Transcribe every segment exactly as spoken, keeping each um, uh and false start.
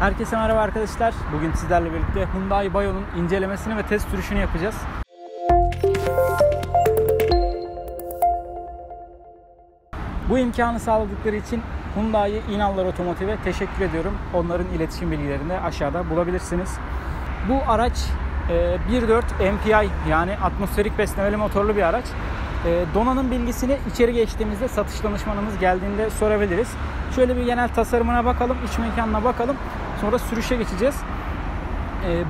Herkese merhaba arkadaşlar. Bugün sizlerle birlikte Hyundai Bayon'un incelemesini ve test sürüşünü yapacağız. Bu imkanı sağladıkları için Hyundai İnallar Otomotiv'e teşekkür ediyorum. Onların iletişim bilgilerini de aşağıda bulabilirsiniz. Bu araç bir nokta dört M P I yani atmosferik beslemeli motorlu bir araç. Donanım bilgisini içeri geçtiğimizde satış danışmanımız geldiğinde sorabiliriz. Şöyle bir genel tasarımına bakalım, iç mekanına bakalım. Sonra sürüşe geçeceğiz.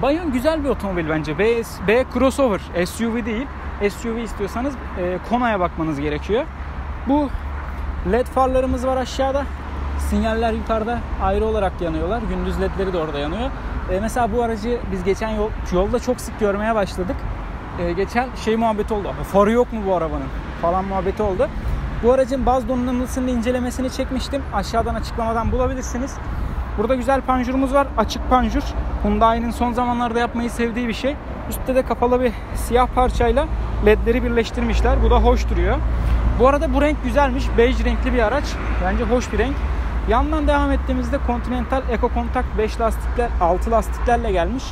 Bayon güzel bir otomobil bence. B, B crossover, S U V değil. S U V istiyorsanız Kona'ya bakmanız gerekiyor. Bu led farlarımız var aşağıda. Sinyaller yukarıda ayrı olarak yanıyorlar. Gündüz ledleri de orada yanıyor. Mesela bu aracı biz geçen yol, yolda çok sık görmeye başladık. Geçen şey muhabbeti oldu. Farı yok mu bu arabanın falan muhabbeti oldu. Bu aracın baz donanımlısının incelemesini çekmiştim. Aşağıdan açıklamadan bulabilirsiniz. Burada güzel panjurumuz var. Açık panjur. Hyundai'nin son zamanlarda yapmayı sevdiği bir şey. Üstte de kapalı bir siyah parçayla ledleri birleştirmişler. Bu da hoş duruyor. Bu arada bu renk güzelmiş. Bej renkli bir araç. Bence hoş bir renk. Yandan devam ettiğimizde Continental EcoContact beş lastikler, altı lastiklerle gelmiş.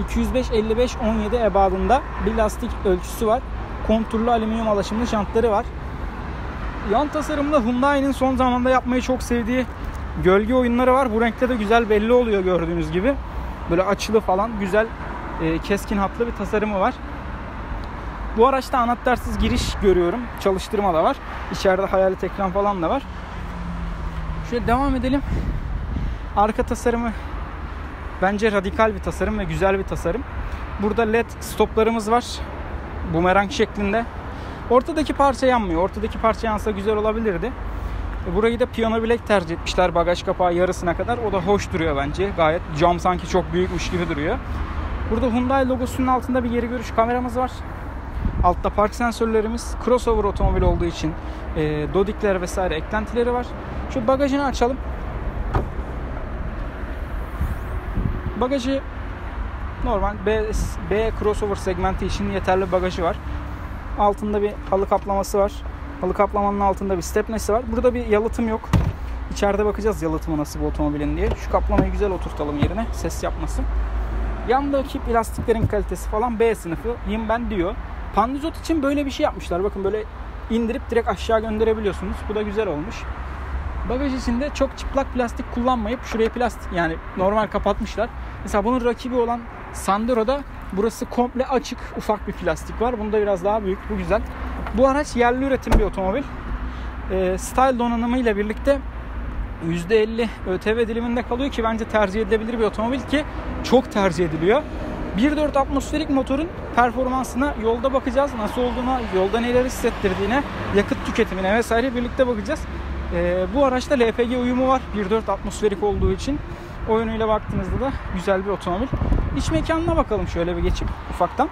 iki yüz beş elli beş on yedi ebadında bir lastik ölçüsü var. Konturlu alüminyum alaşımlı jantları var. Yan tasarımda Hyundai'nin son zamanda yapmayı çok sevdiği gölge oyunları var. Bu renkte de güzel belli oluyor gördüğünüz gibi. Böyle açılı falan güzel e, keskin hatlı bir tasarımı var. Bu araçta anahtarsız giriş görüyorum. Çalıştırma da var. İçeride hayalet ekran falan da var. Şöyle devam edelim. Arka tasarımı bence radikal bir tasarım ve güzel bir tasarım. Burada led stoplarımız var. Bumerang şeklinde. Ortadaki parça yanmıyor. Ortadaki parça yansa güzel olabilirdi. Burayı da piyano bilek tercih etmişler. Bagaj kapağı yarısına kadar. O da hoş duruyor bence. Gayet cam sanki çok büyükmüş gibi duruyor. Burada Hyundai logosunun altında bir geri görüş kameramız var. Altta park sensörlerimiz. Crossover otomobil olduğu için e, dodikler vesaire eklentileri var. Şu bagajını açalım. Bagajı normal B, B crossover segmenti için yeterli bagajı var. Altında bir halı kaplaması var. Halı kaplamanın altında bir stepnesi var. Burada bir yalıtım yok. İçeride bakacağız yalıtımı nasıl bu otomobilin diye. Şu kaplamayı güzel oturtalım yerine. Ses yapmasın. Yandaki plastiklerin kalitesi falan B sınıfıyım ben diyor. Pandizot için böyle bir şey yapmışlar. Bakın böyle indirip direkt aşağı gönderebiliyorsunuz. Bu da güzel olmuş. Bagaj içinde çok çıplak plastik kullanmayıp şuraya plastik yani normal kapatmışlar. Mesela bunun rakibi olan Sandero'da burası komple açık ufak bir plastik var. Bunda biraz daha büyük. Bu güzel. Bu araç yerli üretim bir otomobil. E, style donanımı ile birlikte yüzde elli ÖTV diliminde kalıyor ki bence tercih edilebilir bir otomobil ki çok tercih ediliyor. bir nokta dört atmosferik motorun performansına yolda bakacağız. Nasıl olduğuna, yolda neler hissettirdiğine, yakıt tüketimine vesaire birlikte bakacağız. Ee, bu araçta L P G uyumu var. bir nokta dört atmosferik olduğu için o yönüyle baktığınızda da güzel bir otomobil. İç mekanına bakalım şöyle bir geçip ufaktan.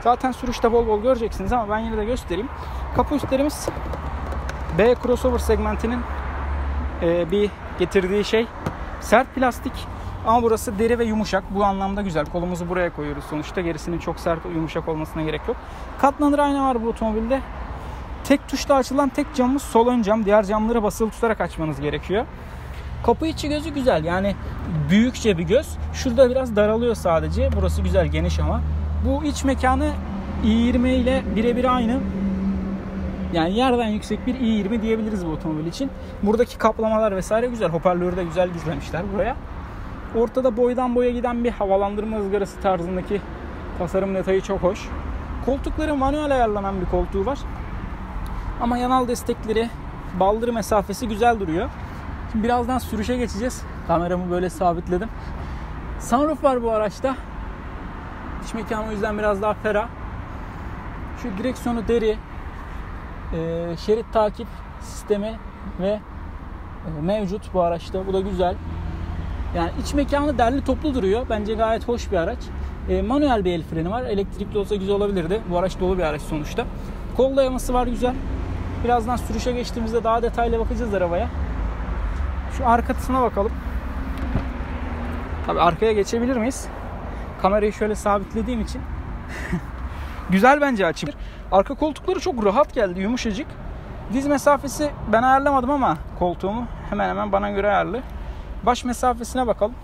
Zaten sürüşte bol bol göreceksiniz ama ben yine de göstereyim. Kapı üstlerimiz B crossover segmentinin e, bir getirdiği şey sert plastik ama burası deri ve yumuşak. Bu anlamda güzel. Kolumuzu buraya koyuyoruz sonuçta. Gerisinin çok sert yumuşak olmasına gerek yok. Katlanır ayna var bu otomobilde. Tek tuşla açılan tek camımız sol ön cam. Diğer camları basılı tutarak açmanız gerekiyor. Kapı içi gözü güzel. Yani büyükçe bir göz. Şurada biraz daralıyor sadece. Burası güzel geniş ama. Bu iç mekanı i yirmi ile birebir aynı. Yani yerden yüksek bir i yirmi diyebiliriz bu otomobil için. Buradaki kaplamalar vesaire güzel. Hoparlörü de güzel gizlemişler buraya. Ortada boydan boya giden bir havalandırma ızgarası tarzındaki tasarım detayı çok hoş. Koltukların manuel ayarlanan bir koltuğu var. Ama yanal destekleri, baldırı mesafesi güzel duruyor. Şimdi birazdan sürüşe geçeceğiz. Kameramı böyle sabitledim. Sunroof var bu araçta. İç mekanı o yüzden biraz daha ferah. Şu direksiyonu deri, şerit takip sistemi ve mevcut bu araçta. Bu da güzel. Yani iç mekanı derli toplu duruyor. Bence gayet hoş bir araç. Manuel bir el freni var. Elektrikli olsa güzel olabilirdi. Bu araç dolu bir araç sonuçta. Kol dayaması var güzel. Birazdan sürüşe geçtiğimizde daha detaylı bakacağız arabaya. Şu arkasına bakalım. Tabii arkaya geçebilir miyiz? Kamerayı şöyle sabitlediğim için. Güzel bence açılır. Arka koltukları çok rahat geldi. Yumuşacık. Diz mesafesi ben ayarlamadım ama koltuğumu hemen hemen bana göre ayarlı. Baş mesafesine bakalım.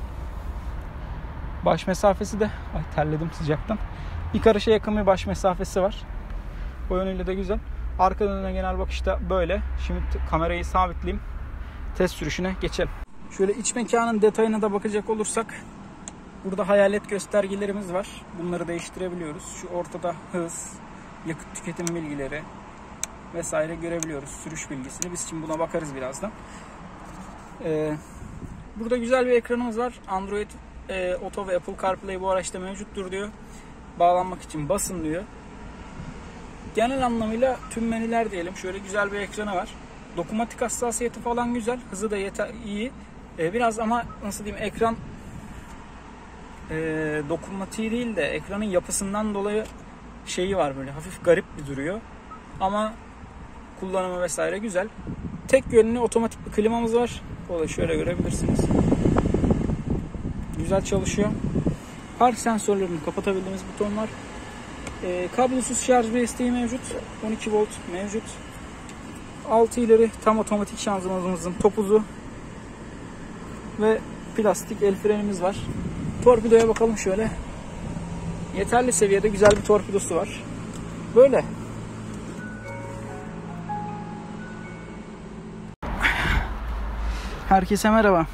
Baş mesafesi de, ay terledim sıcaktan, bir karışa yakın bir baş mesafesi var. O yönüyle de güzel. Arka dönüne genel bakışta böyle. Şimdi kamerayı sabitleyeyim. Test sürüşüne geçelim. Şöyle iç mekanın detayına da bakacak olursak, burada hayalet göstergelerimiz var. Bunları değiştirebiliyoruz. Şu ortada hız, yakıt tüketim bilgileri vesaire görebiliyoruz. Sürüş bilgisini. Biz şimdi buna bakarız birazdan. Ee, burada güzel bir ekranımız var. Android e, Auto ve Apple CarPlay bu araçta mevcuttur diyor. Bağlanmak için basın diyor. Genel anlamıyla tüm menüler diyelim. Şöyle güzel bir ekranı var. Dokunmatik hassasiyeti falan güzel. Hızı da yeter, iyi. Ee, biraz ama nasıl diyeyim, ekran e, dokunmatiği değil de ekranın yapısından dolayı şeyi var, böyle hafif garip bir duruyor. Ama kullanımı vesaire güzel. Tek yönlü otomatik bir klimamız var. O da şöyle görebilirsiniz. Güzel çalışıyor. Park sensörlerini kapatabildiğimiz buton var. E, kablosuz şarj desteği mevcut. on iki volt mevcut. altı ileri tam otomatik şanzımanımızın topuzu ve plastik el frenimiz var. Torpidoya bakalım şöyle. Yeterli seviyede güzel bir torpidosu var. Böyle. Herkese merhaba.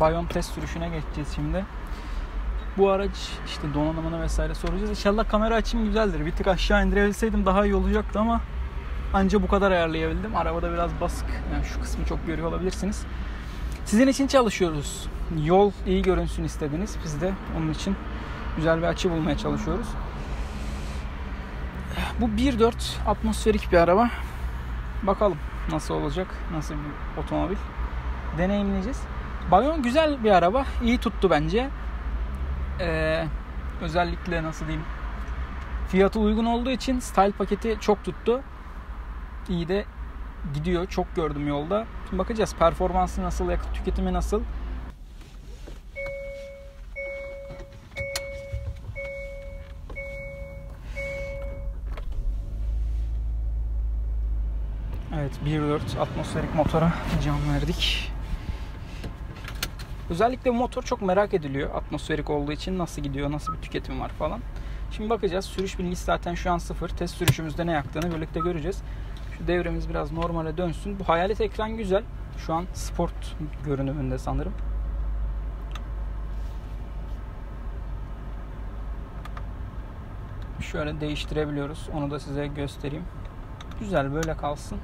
Bayon test sürüşüne geçeceğiz şimdi. Bu araç işte donanımını vesaire soracağız. İnşallah kamera açım güzeldir. Bir tık aşağı indirebilseydim daha iyi olacaktı ama anca bu kadar ayarlayabildim. Arabada biraz basık. Yani şu kısmı çok görüyor olabilirsiniz. Sizin için çalışıyoruz. Yol iyi görünsün istediniz. Biz de onun için güzel bir açı bulmaya çalışıyoruz. Bu bir nokta dört atmosferik bir araba. Bakalım nasıl olacak, nasıl bir otomobil. Deneyimleyeceğiz. Bayon güzel bir araba. İyi tuttu bence. Ee, özellikle nasıl diyeyim, fiyatı uygun olduğu için style paketi çok tuttu. İyi de gidiyor. Çok gördüm yolda. Şimdi bakacağız performansı nasıl, yakıt tüketimi nasıl. Evet, bir nokta dört atmosferik motora can verdik. Özellikle motor çok merak ediliyor. Atmosferik olduğu için nasıl gidiyor, nasıl bir tüketim var falan. Şimdi bakacağız. Sürüş bilgisi zaten şu an sıfır. Test sürüşümüzde ne yaktığını birlikte göreceğiz. Şu devremiz biraz normale dönsün. Bu hayalet ekran güzel. Şu an sport görünümünde sanırım. Şöyle değiştirebiliyoruz. Onu da size göstereyim. Güzel, böyle kalsın.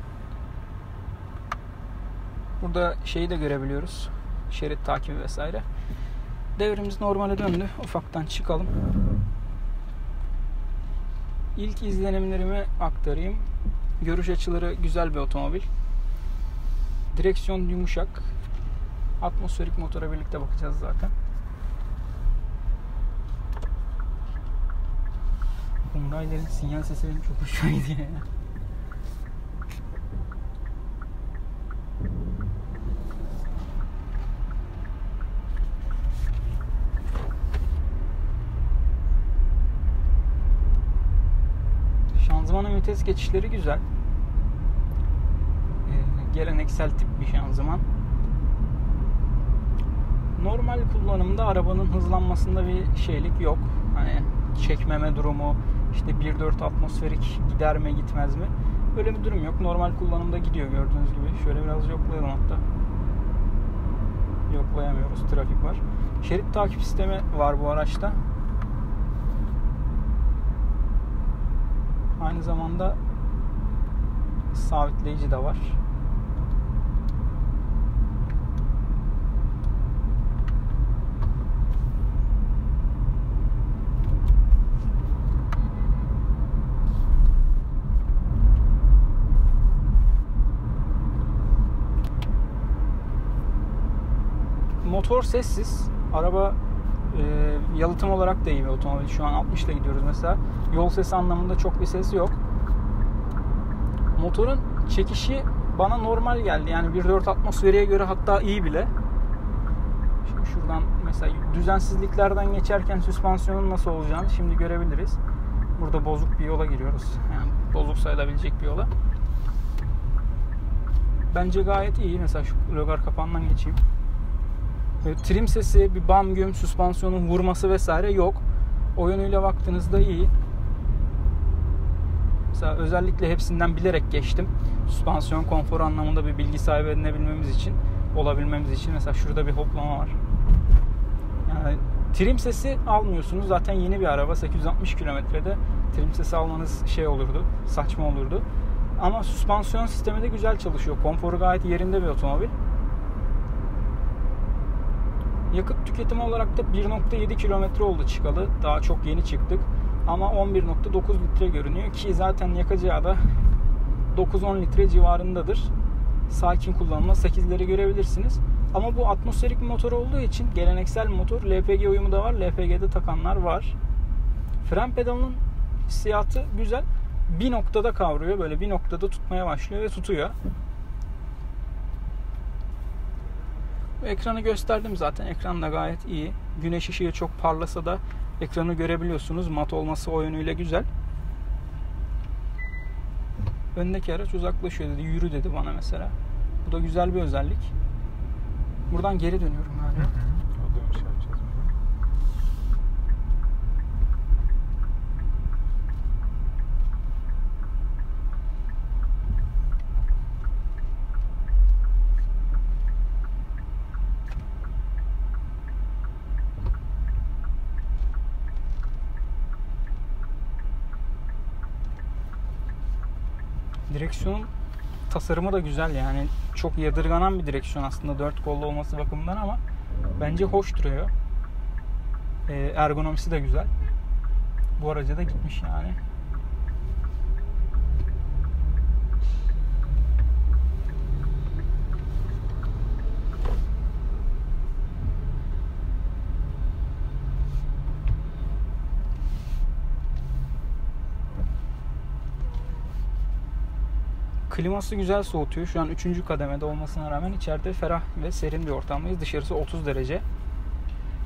Burada şeyi de görebiliyoruz. Şerit takibi vesaire. Devrimiz normale döndü. Ufaktan çıkalım. İlk izlenimlerimi aktarayım. Görüş açıları güzel bir otomobil. Direksiyon yumuşak. Atmosferik motora birlikte bakacağız zaten. Hyundai'lerin sinyal sesi benim çok hoşuma gidiyor ya. Şanzımanın vites geçişleri güzel. Ee, geleneksel tip bir şanzıman. Normal kullanımda arabanın hızlanmasında bir şeylik yok. Hani çekmeme durumu, işte bir nokta dört atmosferik gider mi gitmez mi? Öyle bir durum yok. Normal kullanımda gidiyor gördüğünüz gibi. Şöyle biraz yoklayalım hatta. Yoklayamıyoruz. Trafik var. Şerit takip sistemi var bu araçta. Aynı zamanda sabitleyici de var. Motor sessiz. Araba e, yalıtım olarak da iyi bir otomobil. Şu an altmış ile gidiyoruz mesela. Yol sesi anlamında çok bir sesi yok. Motorun çekişi bana normal geldi. Yani bir nokta dört atmosferiye göre hatta iyi bile. Şimdi şuradan mesela düzensizliklerden geçerken süspansiyonun nasıl olacağını şimdi görebiliriz. Burada bozuk bir yola giriyoruz. Yani bozuk sayılabilecek bir yola. Bence gayet iyi. Mesela şu logar kapağından geçeyim. Trim sesi, bir bam güm, süspansiyonun vurması vesaire yok. O yönüyle baktığınızda iyi. Mesela özellikle hepsinden bilerek geçtim. Süspansiyon konforu anlamında bir bilgi sahibi edinebilmemiz için, olabilmemiz için. Mesela şurada bir hoplama var. Yani trim sesi almıyorsunuz. Zaten yeni bir araba, sekiz yüz altmış kilometrede trim sesi almanız şey olurdu, saçma olurdu. Ama süspansiyon sistemi de güzel çalışıyor. Konforu gayet yerinde bir otomobil. Yakıt tüketimi olarak da bir nokta yedi kilometre oldu çıkalı. Daha çok yeni çıktık. Ama on bir nokta dokuz litre görünüyor ki zaten yakacağı da dokuz on litre civarındadır. Sakin kullanma, sekizleri görebilirsiniz. Ama bu atmosferik bir motor olduğu için geleneksel motor, L P G uyumu da var. L P G'de takanlar var. Fren pedalının hissiyatı güzel. Bir noktada kavruyor. Böyle bir noktada tutmaya başlıyor ve tutuyor. Ekranı gösterdim zaten. Ekran da gayet iyi. Güneş ışığı çok parlasa da ekranı görebiliyorsunuz. Mat olması o yönüyle güzel. Öndeki araç uzaklaşıyor dedi. Yürü dedi bana mesela. Bu da güzel bir özellik. Buradan geri dönüyorum galiba. Yani. Direksiyonun tasarımı da güzel, yani çok yadırganan bir direksiyon aslında dört kollu olması bakımından, ama bence hoş duruyor. Ee, ergonomisi de güzel. Bu araca da gitmiş yani. Kliması güzel soğutuyor. Şu an üçüncü kademede olmasına rağmen içeride ferah ve serin bir ortamdayız. Dışarısı otuz derece.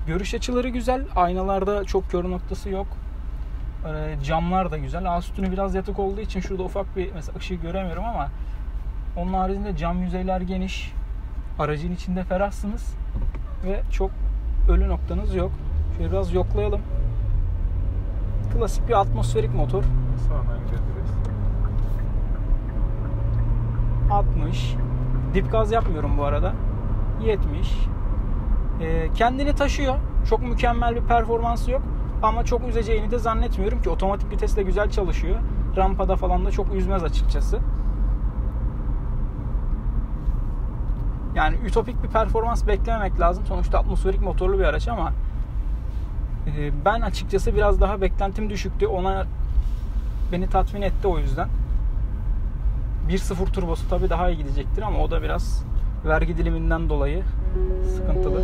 Görüş açıları güzel. Aynalarda çok kör noktası yok. E, camlar da güzel. Ağ sütunu biraz yatık olduğu için şurada ufak bir mesela ışığı göremiyorum, ama onun haricinde cam yüzeyler geniş. Aracın içinde ferahsınız ve çok ölü noktanız yok. Şöyle biraz yoklayalım. Klasik bir atmosferik motor. altmış. Dip gaz yapmıyorum bu arada. yetmiş. E, kendini taşıyor. Çok mükemmel bir performansı yok. Ama çok üzeceğini de zannetmiyorum ki. Otomatik vites de güzel çalışıyor. Rampada falan da çok üzmez açıkçası. Yani ütopik bir performans beklememek lazım. Sonuçta atmosferik motorlu bir araç, ama e, ben açıkçası biraz daha beklentim düşüktü. Ona beni tatmin etti o yüzden. bir nokta sıfır turbosu tabii daha iyi gidecektir, ama o da biraz vergi diliminden dolayı sıkıntılı.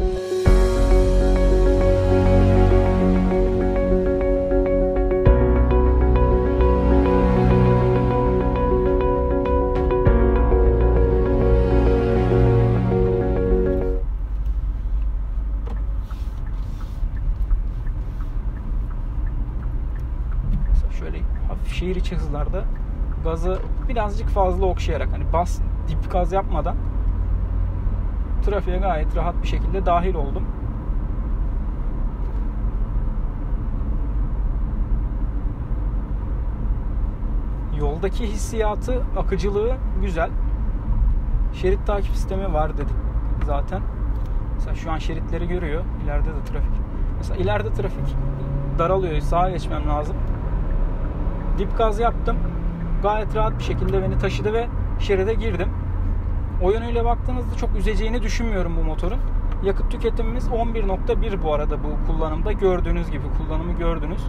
Mesela şöyle hafif şehir içi hızlarda gazı birazcık fazla okşayarak, hani bas dip gaz yapmadan trafiğe gayet rahat bir şekilde dahil oldum. Yoldaki hissiyatı, akıcılığı güzel. Şerit takip sistemi var dedik zaten. Mesela şu an şeritleri görüyor. İleride de trafik. Mesela ileride trafik daralıyor. Sağa geçmem lazım. Dip gaz yaptım. Gayet rahat bir şekilde beni taşıdı ve şeride girdim. O yönüyle baktığınızda çok üzeceğini düşünmüyorum bu motorun. Yakıt tüketimimiz on bir nokta bir bu arada, bu kullanımda gördüğünüz gibi, kullanımı gördünüz.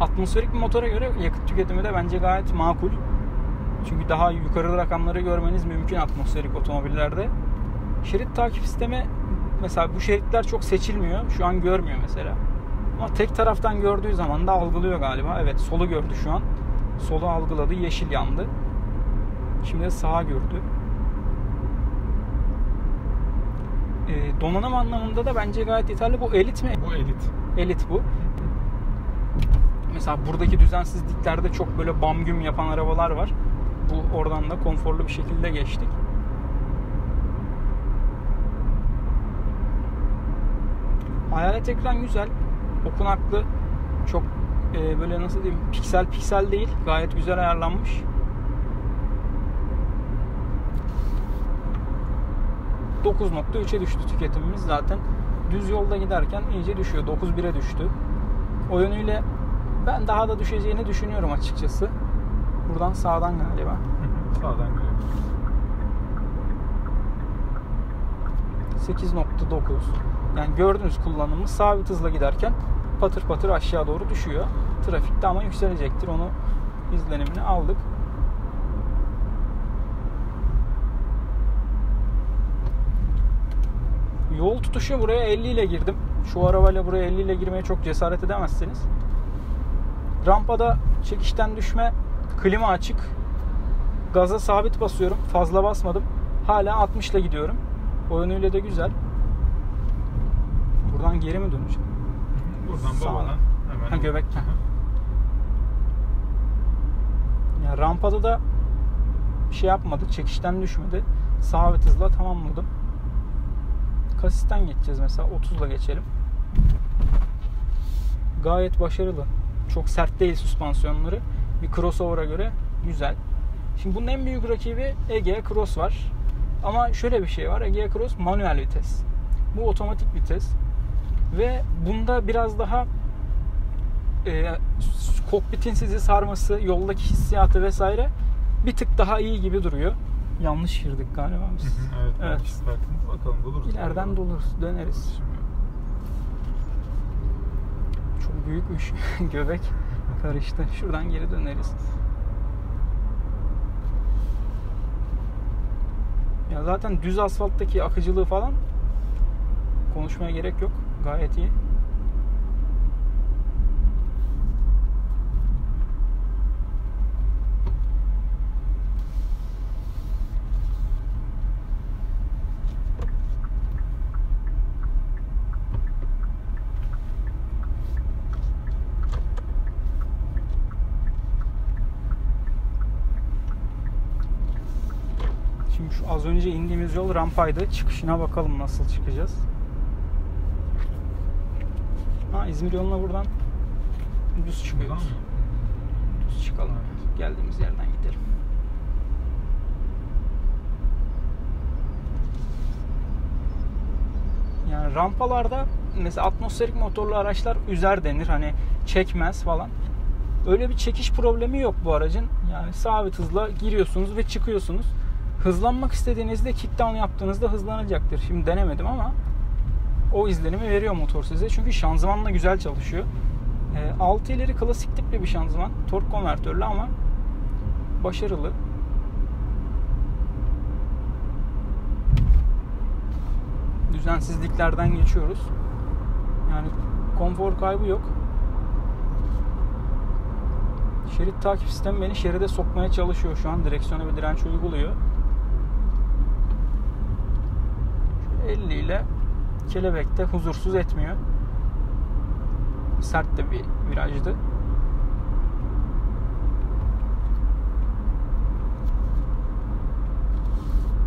Atmosferik bir motora göre yakıt tüketimi de bence gayet makul. Çünkü daha yukarı rakamları görmeniz mümkün atmosferik otomobillerde. Şerit takip sistemi, mesela bu şeritler çok seçilmiyor. Şu an görmüyor mesela. Ama tek taraftan gördüğü zaman da algılıyor galiba. Evet, solu gördü şu an. Solu algıladı, yeşil yandı. Şimdi de sağa gördü. E, donanım anlamında da bence gayet yeterli. Bu elit mi? Bu elit. Elit bu. Mesela buradaki düzensizliklerde çok böyle bam güm yapan arabalar var. Bu oradan da konforlu bir şekilde geçtik. Hayalet ekran güzel, okunaklı, çok e, böyle nasıl diyeyim, piksel piksel değil, gayet güzel ayarlanmış. dokuz nokta üç'e düştü tüketimimiz zaten. Düz yolda giderken iyice düşüyor. dokuz bir'e düştü. O yönüyle ben daha da düşeceğini düşünüyorum açıkçası. Buradan sağdan galiba. Sağdan galiba. sekiz nokta dokuz. Yani gördüğünüz kullanımımız sabit hızla giderken patır patır aşağı doğru düşüyor. Trafikte ama yükselecektir. Onu izlenimini aldık. Yol tutuşu buraya elli ile girdim. Şu arabayla buraya elli ile girmeye çok cesaret edemezsiniz. Rampada çekişten düşme, klima açık. Gaza sabit basıyorum. Fazla basmadım. Hala altmış ile gidiyorum. O yönüyle de güzel. Buradan geri mi döneceğim? Buradan sağ babadan hemen. Ha, göbekten. Yani rampada da bir şey yapmadı. Çekişten düşmedi. Sabit hızla tamamladım. Kasisten geçeceğiz mesela. otuz'la geçelim. Gayet başarılı. Çok sert değil süspansiyonları. Bir crossover'a göre güzel. Şimdi bunun en büyük rakibi Egea Cross var. Ama şöyle bir şey var. Egea Cross manuel vites. Bu otomatik vites. Ve bunda biraz daha e, kokpitin sizi sarması, yoldaki hissiyatı vesaire bir tık daha iyi gibi duruyor. Yanlış girdik galiba biz. Evet, evet. Baktınız, bakalım buluruz. İleriden doluruz, döneriz. Çok büyükmüş göbek. Karıştı. Şuradan geri döneriz. Ya zaten düz asfalttaki akıcılığı falan konuşmaya gerek yok. Gayet iyi. Şu az önce indiğimiz yol rampaydı. Çıkışına bakalım nasıl çıkacağız. Ha, İzmir yoluna buradan düz çıkıyoruz. Düz çıkalım. Geldiğimiz yerden gidelim. Yani rampalarda mesela atmosferik motorlu araçlar üzer denir. Hani çekmez falan. Öyle bir çekiş problemi yok bu aracın. Yani sabit hızla giriyorsunuz ve çıkıyorsunuz. Hızlanmak istediğinizde kickdown yaptığınızda hızlanacaktır. Şimdi denemedim ama o izlenimi veriyor motor size. Çünkü şanzımanla güzel çalışıyor. E, altı ileri klasik tipli bir şanzıman. Tork konvertörlü ama başarılı. Düzensizliklerden geçiyoruz. Yani konfor kaybı yok. Şerit takip sistemi beni şeride sokmaya çalışıyor şu an. Direksiyona bir direnç uyguluyor. elli ile kelebekte huzursuz etmiyor. Sert de bir virajdı.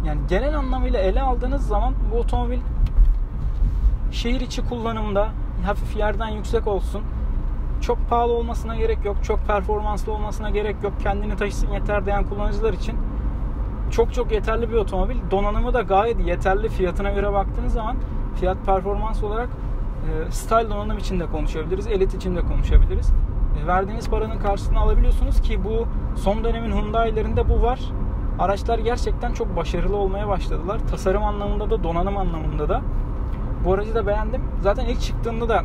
Yani genel anlamıyla ele aldığınız zaman bu otomobil şehir içi kullanımda hafif yerden yüksek olsun, çok pahalı olmasına gerek yok, çok performanslı olmasına gerek yok, kendini taşısın yeter diyen kullanıcılar için çok çok yeterli bir otomobil. Donanımı da gayet yeterli. Fiyatına göre baktığınız zaman fiyat performans olarak e, style donanım için de konuşabiliriz. Elit için de konuşabiliriz. E, verdiğiniz paranın karşılığını alabiliyorsunuz ki bu son dönemin Hyundai'lerinde bu var. Araçlar gerçekten çok başarılı olmaya başladılar. Tasarım anlamında da donanım anlamında da. Bu aracı da beğendim. Zaten ilk çıktığında da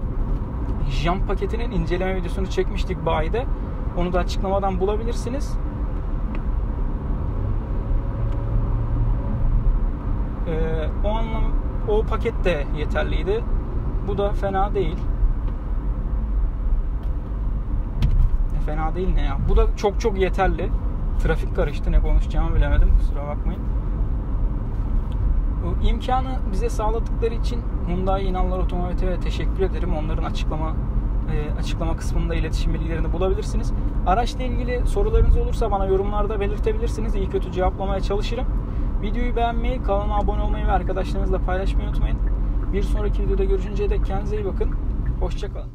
jant paketinin inceleme videosunu çekmiştik bayide. Onu da açıklamadan bulabilirsiniz. Ee, o anlam, o paket de yeterliydi. Bu da fena değil. E, fena değil ne ya? Bu da çok çok yeterli. Trafik karıştı, ne konuşacağımı bilemedim. Kusura bakmayın. Bu imkanı bize sağladıkları için Hyundai İnallar Otomotiv'e teşekkür ederim. Onların açıklama e, açıklama kısmında iletişim bilgilerini bulabilirsiniz. Araçla ilgili sorularınız olursa bana yorumlarda belirtebilirsiniz. İyi kötü cevaplamaya çalışırım. Videoyu beğenmeyi, kanalıma abone olmayı ve arkadaşlarınızla paylaşmayı unutmayın. Bir sonraki videoda görüşünceye dek kendinize iyi bakın. Hoşça kalın.